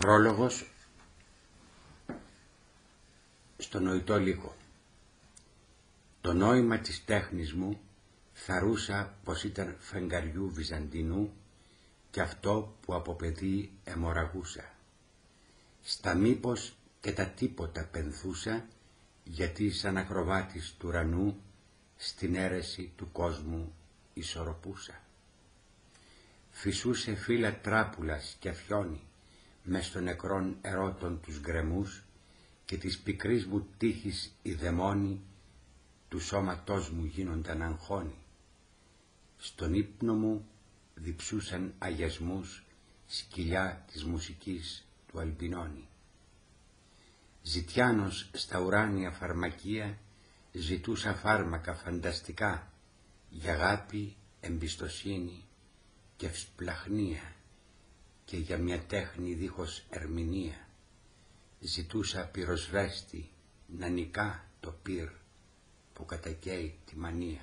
Πρόλογος στο Νοητό Λύκο. Το νόημα της τέχνης μου θαρούσα πως ήταν φεγγαριού βυζαντινού και αυτό που από παιδί εμοραγούσα. Στα μήπως και τα τίποτα πενθούσα, γιατί σαν ακροβάτης του ουρανού στην αίρεση του κόσμου ισορροπούσα. Φυσούσε φύλλα τράπουλας και αφιόνι μες των νεκρών ερώτων τους γκρεμούς και της πικρής μου τύχης οι δαιμόνοι του σώματός μου γίνονταν αγχώνοι. Στον ύπνο μου διψούσαν αγιασμούς σκυλιά της μουσικής του Αλμπινόνι. Ζητιάνος στα ουράνια φαρμακεία ζητούσα φάρμακα φανταστικά για αγάπη, εμπιστοσύνη και ευσπλαχνία και για μια τέχνη δίχως ερμηνεία. Ζητούσα πυροσβέστη να νικά το πυρ που κατακαίει τη μανία.